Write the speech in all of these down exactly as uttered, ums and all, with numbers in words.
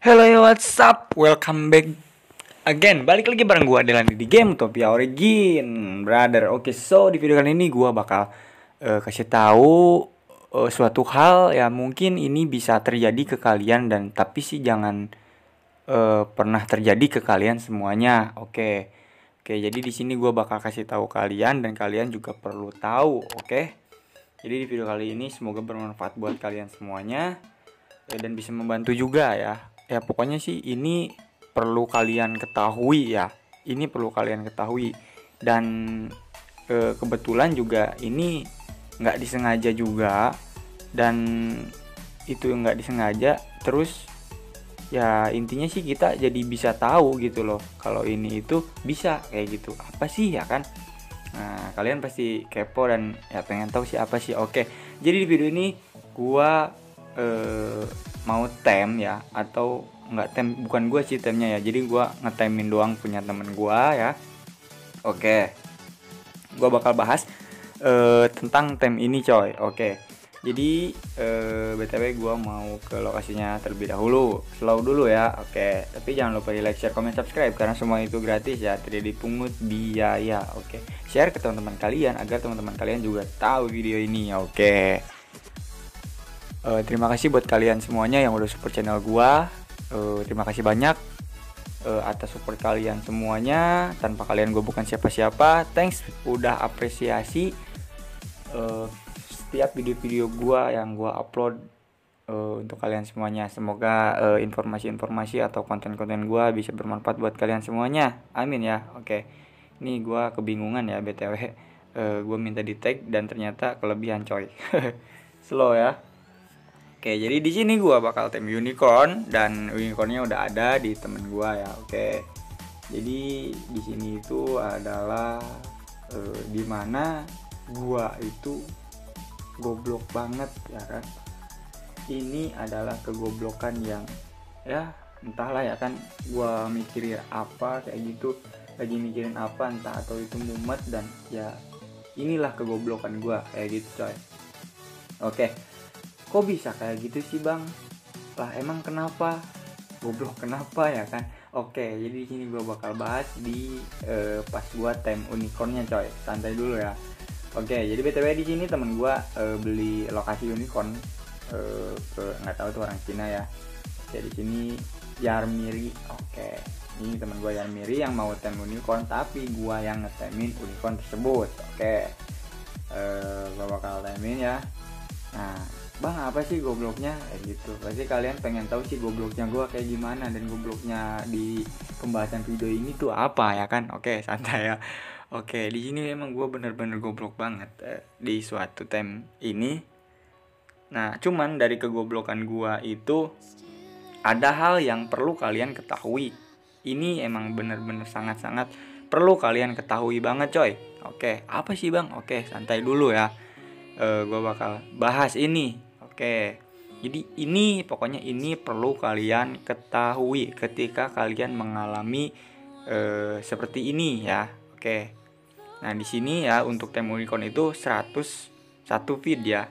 Hello, what's up? Welcome back again. Balik lagi bareng gua Adelan di game Utopia Origin, brother. Oke, okay, so di video kali ini gua bakal uh, kasih tahu uh, suatu hal ya, mungkin ini bisa terjadi ke kalian dan tapi sih jangan uh, pernah terjadi ke kalian semuanya. Oke. Okay. Oke, okay, jadi di sini gua bakal kasih tahu kalian dan kalian juga perlu tahu, oke? Okay? Jadi di video kali ini semoga bermanfaat buat kalian semuanya dan bisa membantu juga ya. Ya pokoknya sih ini perlu kalian ketahui ya. Ini perlu kalian ketahui dan e, kebetulan juga ini nggak disengaja juga dan itu nggak disengaja. Terus ya intinya sih kita jadi bisa tahu gitu loh kalau ini itu bisa kayak gitu. Apa sih ya kan? Nah, kalian pasti kepo dan ya pengen tahu sih apa sih. Oke, jadi di video ini gua e, mau tame ya, atau enggak tame, bukan gua sih tame-nya ya. Jadi gua nge-tamein doang punya temen gua ya. Oke, gua bakal bahas e, tentang tame ini coy. Oke, jadi e, btw gua mau ke lokasinya terlebih dahulu. Slow dulu ya. Oke, tapi jangan lupa di like, share, comment, subscribe karena semua itu gratis ya, tidak dipungut biaya. Oke, share ke teman-teman kalian agar teman-teman kalian juga tahu video ini. Oke, uh, terima kasih buat kalian semuanya yang udah support channel gua. Uh, terima kasih banyak uh, atas support kalian semuanya. Tanpa kalian gue bukan siapa-siapa. Thanks udah apresiasi uh, setiap video-video gua yang gua upload uh, untuk kalian semuanya. Semoga informasi-informasi uh, atau konten-konten gua bisa bermanfaat buat kalian semuanya. Amin ya. Oke. Nih gue kebingungan ya btw, uh, gue minta di tag dan ternyata kelebihan coy. Slow ya. Oke, jadi di sini gue bakal tame unicorn dan unicornnya udah ada di temen gue ya. Oke, jadi di sini itu adalah uh, dimana gue itu goblok banget ya kan. Ini adalah kegoblokan yang ya entahlah ya kan, gue mikirin apa kayak gitu, lagi mikirin apa entah, atau itu mumet dan ya inilah kegoblokan gua kayak gitu coy. Oke, kok bisa kayak gitu sih bang? Lah emang kenapa? Goblok kenapa ya kan? Oke, jadi di sini gua bakal bahas di uh, pas gua time unicornnya coy. Santai dulu ya. Oke, jadi btw di sini temen gua uh, beli lokasi unicorn uh, ke nggak tahu tuh orang Cina ya. Jadi di sini Yarmiri. Oke. Ini teman gue Yarmiri yang mau tame unicorn tapi gue yang nge-tamein unicorn tersebut. Oke, uh, gue bakal tamein ya. Nah bang apa sih gobloknya kayak gitu? Pasti kalian pengen tahu sih gobloknya gue kayak gimana dan gobloknya di pembahasan video ini tuh apa ya kan? Oke, santai ya. Oke, di sini emang gue bener-bener goblok banget uh, di suatu time ini. Nah cuman dari kegoblokan gue itu ada hal yang perlu kalian ketahui. Ini emang bener-bener sangat-sangat perlu kalian ketahui banget coy. Oke, apa sih bang? Oke, santai dulu ya. E, gue bakal bahas ini. Oke, jadi ini pokoknya ini perlu kalian ketahui ketika kalian mengalami e, seperti ini ya. Oke, nah di sini ya untuk tame unicorn itu seratus satu feed ya.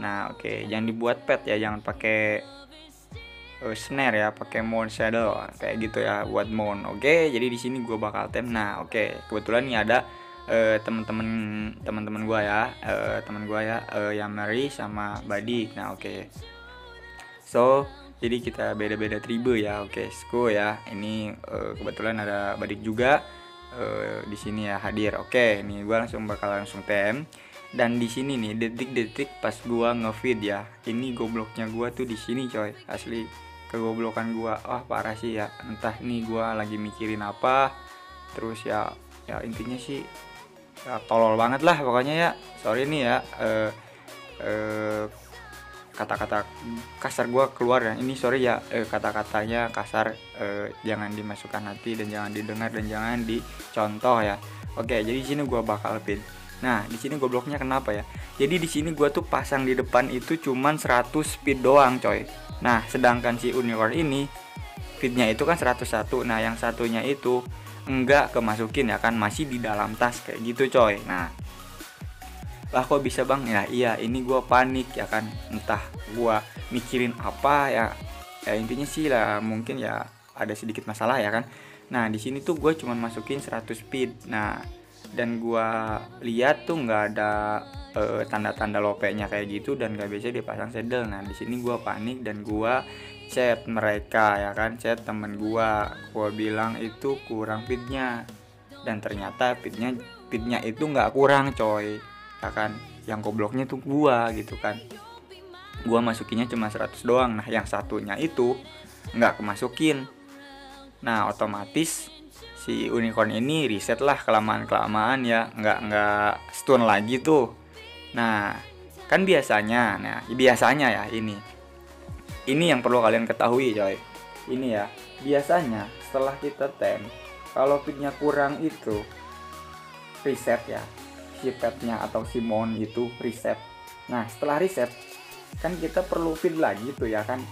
Nah oke, jangan dibuat pet ya, jangan pakai Uh, snare ya, pakai mount saddle kayak gitu ya buat mount. Oke, okay, jadi di sini gue bakal tame. Nah, oke, okay, kebetulan nih ada uh, temen-temen teman-teman gue ya, uh, teman gue ya, uh, Yarmiri sama Badik. Nah, oke, okay. So jadi kita beda-beda tribu ya. Oke, okay, Sku ya. Ini uh, kebetulan ada Badik juga uh, di sini ya hadir. Oke, okay, ini gue langsung bakal langsung tame. Dan di sini nih detik-detik pas gua ngefeed ya, ini gobloknya gua tuh di sini coy, asli kegoblokan gua, wah parah sih ya. Entah nih gua lagi mikirin apa, terus ya, ya intinya sih ya, tolol banget lah pokoknya ya. Sorry nih ya, kata-kata eh, eh, kasar gua keluar ya. Ini sorry ya, eh, kata-katanya kasar, eh, jangan dimasukkan hati dan jangan didengar dan jangan dicontoh ya. Oke, jadi sini gua bakal pin. Nah, di sini gobloknya kenapa ya? Jadi di sini gua tuh pasang di depan itu cuman seratus speed doang, coy. Nah, sedangkan si unicorn ini speednya itu kan seratus satu. Nah, yang satunya itu enggak kemasukin ya kan, masih di dalam tas kayak gitu, coy. Nah. Lah kok bisa, Bang? Ya, iya, ini gua panik ya kan. Entah gua mikirin apa ya. ya intinya sih lah mungkin ya ada sedikit masalah ya kan. Nah di sini tuh gue cuman masukin seratus speed. Nah dan gue lihat tuh nggak ada tanda-tanda lopenya kayak gitu dan gak biasa dia pasang saddle. Nah di sini gue panik dan gue chat mereka ya kan, chat temen gue, gue bilang itu kurang fitnya dan ternyata fitnya fitnya itu nggak kurang coy ya kan. Yang gobloknya tuh gue gitu kan, gue masukinnya cuma seratus doang. Nah yang satunya itu nggak kemasukin. Nah otomatis si unicorn ini reset lah kelamaan-kelamaan ya, nggak nggak stun lagi tuh. Nah kan biasanya, nah biasanya ya ini ini yang perlu kalian ketahui coy, ini ya biasanya setelah kita tame kalau pitnya kurang itu reset ya, si petnya atau si mon itu reset. Nah setelah reset kan kita perlu feed lagi tuh ya kan,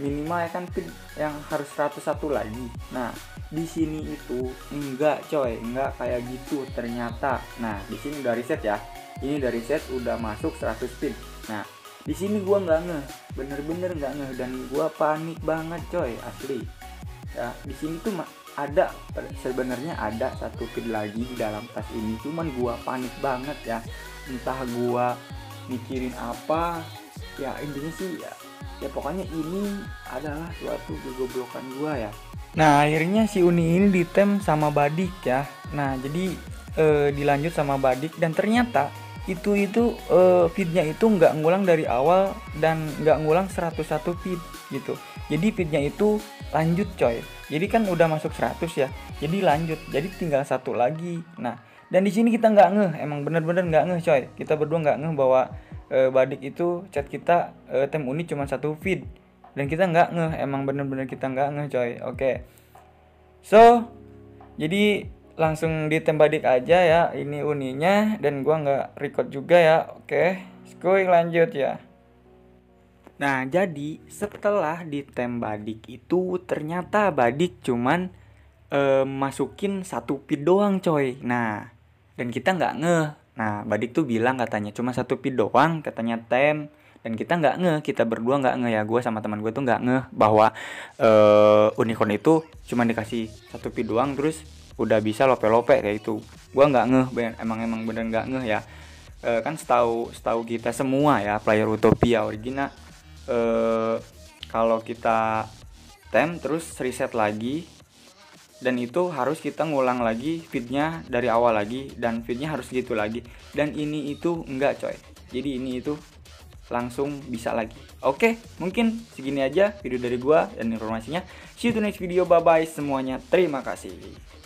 minimal ya kan feed yang harus seratus satu lagi. Nah di sini itu enggak coy, enggak kayak gitu ternyata. Nah di sini udah reset ya, ini udah reset, udah masuk seratus pin. Nah di sini gua nggak ngeh, bener-bener nggak ngeh dan gua panik banget coy asli. Ya di sini tuh ada sebenarnya ada satu pin lagi di dalam tas ini, cuman gua panik banget ya, entah gua mikirin apa ya intinya sih ya, ya pokoknya ini adalah suatu kegoblokan gua ya. Nah akhirnya si Uni ini ditem sama Badik ya. Nah jadi e, dilanjut sama Badik dan ternyata itu itu e, feednya itu nggak ngulang dari awal dan nggak ngulang seratus satu feed gitu. Jadi feednya itu lanjut coy. Jadi kan udah masuk seratus ya. Jadi lanjut. Jadi tinggal satu lagi. Nah dan di sini kita nggak ngeh, emang bener-bener nggak ngeh coy. Kita berdua nggak ngeh bahwa e, Badik itu chat kita e, tem Uni cuma satu feed. Dan kita nggak ngeh, emang bener-bener kita nggak ngeh coy. Oke okay. So jadi langsung ditembadik aja ya, ini Uninya dan gua nggak record juga ya. Oke okay. Skuy lanjut ya. Nah jadi setelah ditembadik itu ternyata Badik cuman eh, masukin satu pid doang coy. Nah dan kita nggak ngeh. Nah Badik tuh bilang katanya cuma satu pid doang katanya tem. Dan kita nggak ngeh, kita berdua nggak ngeh ya, gue sama teman gue tuh nggak ngeh bahwa uh, unicorn itu cuma dikasih satu pi doang terus udah bisa lope-lope kayak itu. Gue nggak ngeh, emang emang bener nggak ngeh ya. Uh, kan setahu setahu kita semua ya player Utopia Origin uh, kalau kita tem terus reset lagi dan itu harus kita ngulang lagi feednya dari awal lagi dan feednya harus gitu lagi. Dan ini itu enggak coy. Jadi ini itu langsung bisa lagi. Oke, mungkin segini aja video dari gua dan informasinya. See you to next video, bye bye semuanya, terima kasih.